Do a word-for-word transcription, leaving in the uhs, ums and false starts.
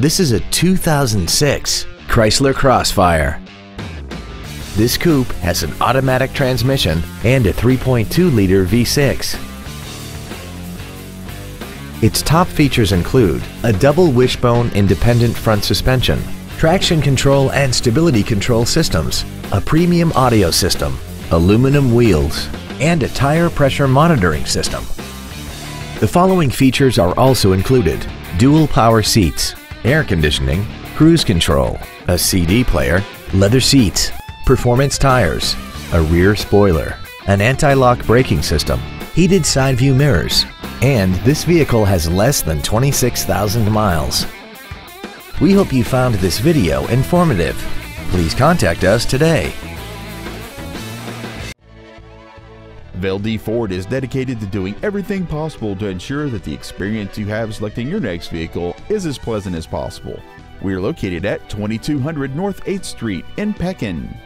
This is a two thousand six Chrysler Crossfire. This coupe has an automatic transmission and a three point two liter V six. Its top features include a double wishbone independent front suspension, traction control and stability control systems, a premium audio system, aluminum wheels, and a tire pressure monitoring system. The following features are also included: dual power seats, air conditioning, cruise control, a C D player, leather seats, performance tires, a rear spoiler, an anti-lock braking system, heated side view mirrors, and this vehicle has less than twenty-six thousand miles. We hope you found this video informative. Please contact us today. Velde Ford is dedicated to doing everything possible to ensure that the experience you have selecting your next vehicle is as pleasant as possible. We are located at twenty-two hundred North eighth Street in Pekin.